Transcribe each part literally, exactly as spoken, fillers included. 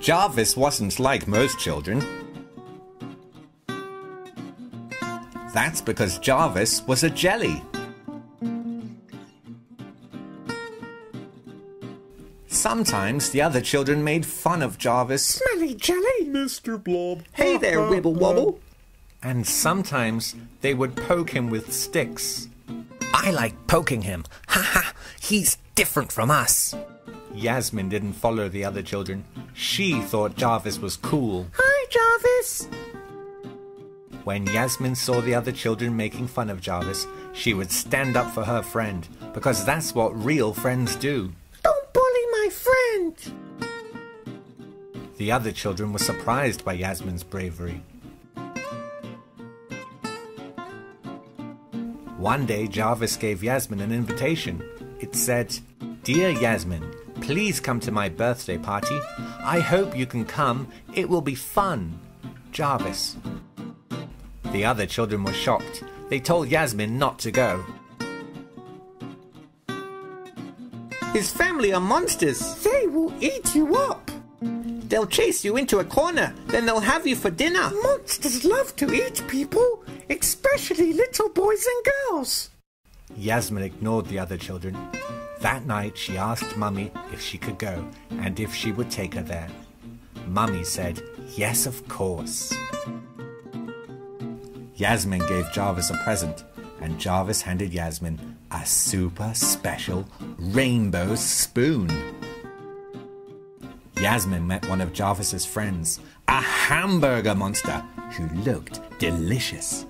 Jarvis wasn't like most children. That's because Jarvis was a jelly. Sometimes the other children made fun of Jarvis. Smelly jelly, Mister Blob. Hey there, Wibble Wobble. And sometimes they would poke him with sticks. I like poking him. Ha ha, he's different from us. Yasmin didn't follow the other children. She thought Jarvis was cool. Hi, Jarvis. When Yasmin saw the other children making fun of Jarvis, she would stand up for her friend, because that's what real friends do. Don't bully my friend. The other children were surprised by Yasmin's bravery. One day, Jarvis gave Yasmin an invitation. It said, "Dear Yasmin, please come to my birthday party. I hope you can come. It will be fun. Jarvis." The other children were shocked. They told Yasmin not to go. His family are monsters. They will eat you up. They'll chase you into a corner, then they'll have you for dinner. Monsters love to eat people, especially little boys and girls. Yasmin ignored the other children. That night she asked Mummy if she could go and if she would take her there. Mummy said, yes, of course. Yasmin gave Jarvis a present, and Jarvis handed Yasmin a super special rainbow spoon. Yasmin met one of Jarvis's friends, a hamburger monster who looked delicious.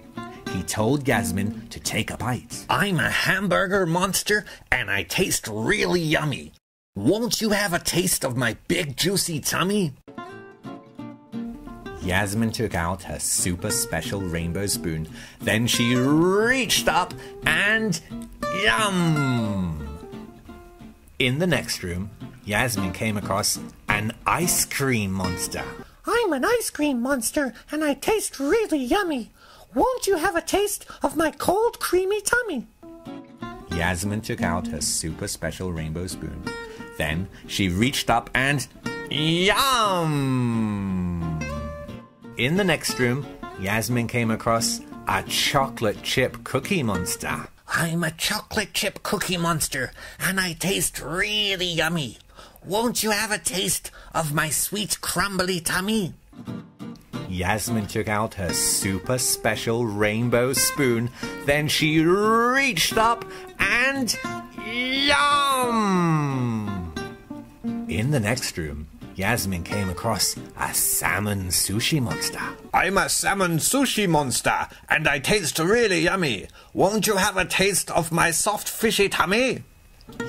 He told Yasmin to take a bite. I'm a hamburger monster and I taste really yummy. Won't you have a taste of my big juicy tummy? Yasmin took out her super special rainbow spoon. Then she reached up and yum! In the next room, Yasmin came across an ice cream monster. I'm an ice cream monster and I taste really yummy. Won't you have a taste of my cold, creamy tummy? Yasmin took out her super special rainbow spoon. Then she reached up and yum! In the next room, Yasmin came across a chocolate chip cookie monster. I'm a chocolate chip cookie monster and I taste really yummy. Won't you have a taste of my sweet crumbly tummy? Yasmin took out her super special rainbow spoon. Then she reached up and yum! In the next room, Yasmin came across a salmon sushi monster. I'm a salmon sushi monster and I taste really yummy. Won't you have a taste of my soft fishy tummy?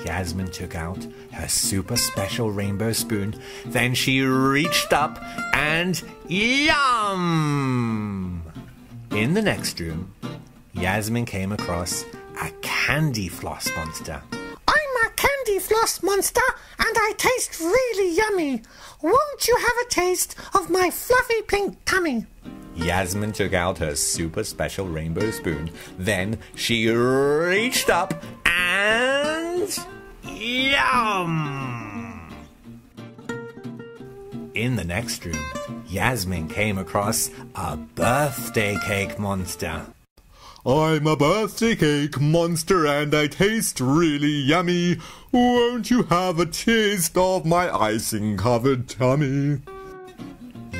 Yasmin took out her super special rainbow spoon. Then she reached up and yum! In the next room, Yasmin came across a candy floss monster. I'm a candy floss monster and I taste really yummy. Won't you have a taste of my fluffy pink tummy? Yasmin took out her super special rainbow spoon. Then she reached up and yum! In the next room, Yasmin came across a birthday cake monster. I'm a birthday cake monster and I taste really yummy. Won't you have a taste of my icing-covered tummy?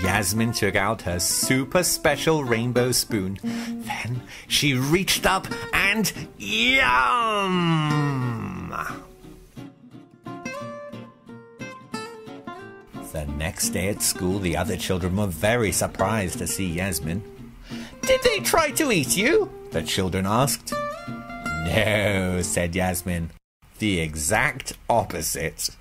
Yasmin took out her super special rainbow spoon. Then she reached up and yum! The next day at school, the other children were very surprised to see Yasmin. Did they try to eat you? The children asked. No, said Yasmin. The exact opposite.